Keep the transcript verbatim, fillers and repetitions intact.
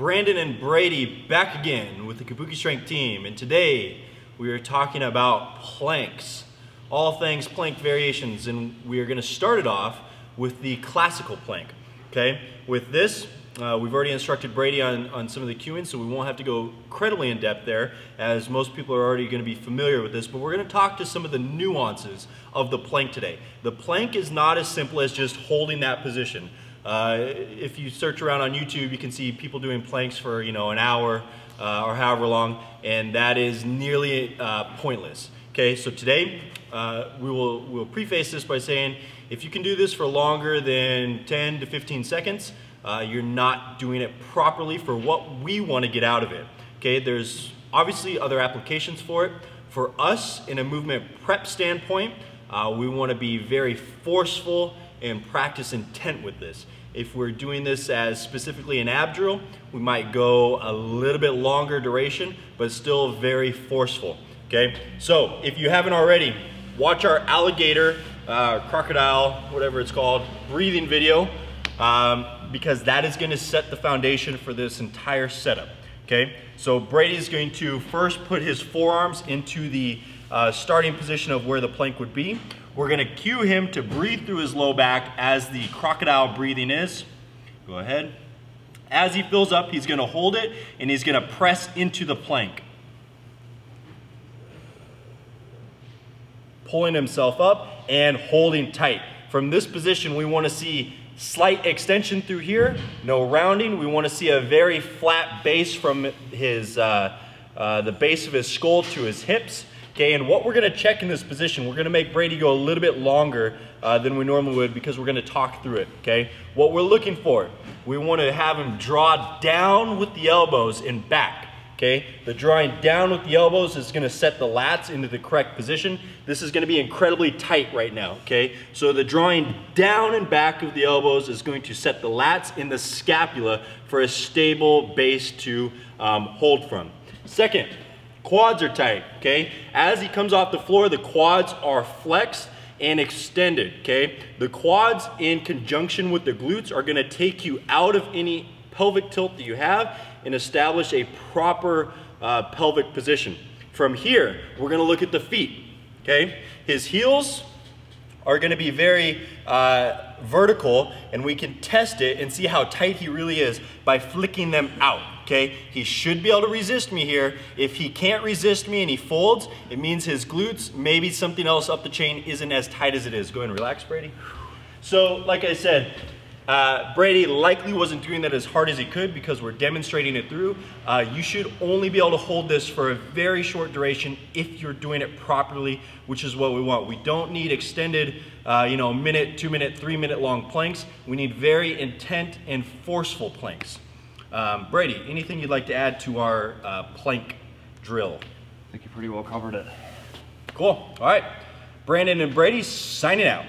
Brandon and Brady back again with the Kabuki Strength team, and today we are talking about planks, all things plank variations, and we are going to start it off with the classical plank. Okay, with this uh, we've already instructed Brady on, on some of the cueing, so we won't have to go incredibly in depth there as most people are already going to be familiar with this, but we're going to talk to some of the nuances of the plank today. The plank is not as simple as just holding that position. Uh, if you search around on YouTube, you can see people doing planks for, you know, an hour uh, or however long, and that is nearly uh, pointless. Okay, so today uh, we will we'll preface this by saying if you can do this for longer than ten to fifteen seconds, uh, you're not doing it properly for what we want to get out of it. Okay, there's obviously other applications for it. For us, in a movement prep standpoint, uh, we want to be very forceful and practice intent with this. If we're doing this as specifically an ab drill, we might go a little bit longer duration, but still very forceful, okay? So if you haven't already, watch our alligator, uh, crocodile, whatever it's called, breathing video, um, because that is gonna set the foundation for this entire setup, okay? So Brady's going to first put his forearms into the uh, starting position of where the plank would be. We're going to cue him to breathe through his low back as the crocodile breathing is. Go ahead. As he fills up, he's going to hold it and he's going to press into the plank, pulling himself up and holding tight. From this position, we want to see slight extension through here, no rounding. We want to see a very flat base from his, uh, uh, the base of his skull to his hips. Okay, and what we're going to check in this position, we're going to make Brady go a little bit longer uh, than we normally would because we're going to talk through it, okay? What we're looking for, we want to have him draw down with the elbows and back, okay? The drawing down with the elbows is going to set the lats into the correct position. This is going to be incredibly tight right now, okay? So the drawing down and back of the elbows is going to set the lats in the scapula for a stable base to um, hold from. Second, quads are tight, okay? As he comes off the floor, the quads are flexed and extended, okay? The quads in conjunction with the glutes are gonna take you out of any pelvic tilt that you have and establish a proper uh, pelvic position. From here, we're gonna look at the feet, okay? His heels are gonna be very uh, vertical, and we can test it and see how tight he really is by flicking them out. Okay, he should be able to resist me here. If he can't resist me and he folds, it means his glutes, maybe something else up the chain isn't as tight as it is. Go ahead and relax, Brady. So, like I said, uh, Brady likely wasn't doing that as hard as he could because we're demonstrating it through. Uh, you should only be able to hold this for a very short duration if you're doing it properly, which is what we want. We don't need extended, uh, you know, minute, two minute, three minute long planks. We need very intent and forceful planks. Um, Brady, anything you'd like to add to our uh, plank drill? I think you pretty well covered it. Cool. All right. Brandon and Brady signing out.